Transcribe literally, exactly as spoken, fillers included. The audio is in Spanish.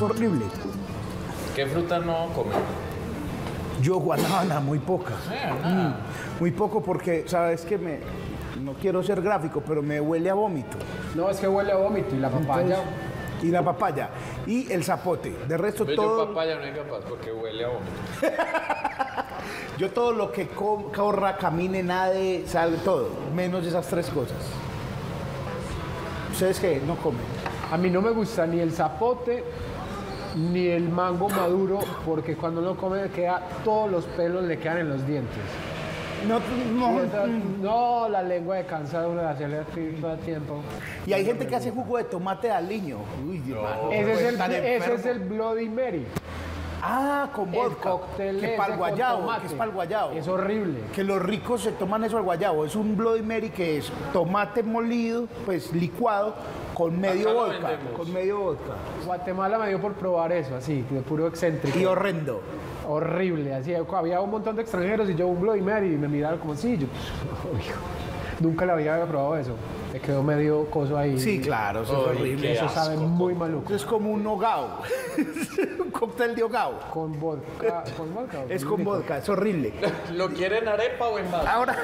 es horrible. ¿Qué fruta no comen? Yo guanábana, muy poca. Mm, muy poco porque, ¿sabes qué? Me, no quiero ser gráfico, pero me huele a vómito. No, es que huele a vómito. ¿Y la papaya? Entonces, y la papaya. Y el zapote. De resto pero todo... Yo papaya no es capaz porque huele a vómito. Yo todo lo que corra, camine, nade, sale todo. Menos esas tres cosas. ¿Ustedes qué? No comen. A mí no me gusta ni el zapote... ni el mango maduro, porque cuando uno come queda, todos los pelos le quedan en los dientes. No, no, esa, no la lengua de cansado de hacerle todo el tiempo. Y hay gente que hace jugo de tomate al niño. Uy, no, ese, es el, ese es el Bloody Mary. Ah, con vodka. El que es para el guayabo, que es para el guayabo. Es horrible. Que los ricos se toman eso al guayabo. Es un Bloody Mary que es tomate molido, pues licuado, con medio vodka. Con medio vodka. Guatemala me dio por probar eso, así, de puro excéntrico. Y horrendo. Horrible, así. Había un montón de extranjeros y yo un Bloody Mary y me miraron como así. Yo, obvio, nunca la había probado eso. Me quedó medio coso ahí. Sí, claro, eso oh, es horrible. Eso sabe muy maluco. Es como un hogao. Un cóctel de hogao. Con vodka. ¿Con vodka? Es con vodka, es horrible. ¿Lo quieren arepa o en base? Ahora...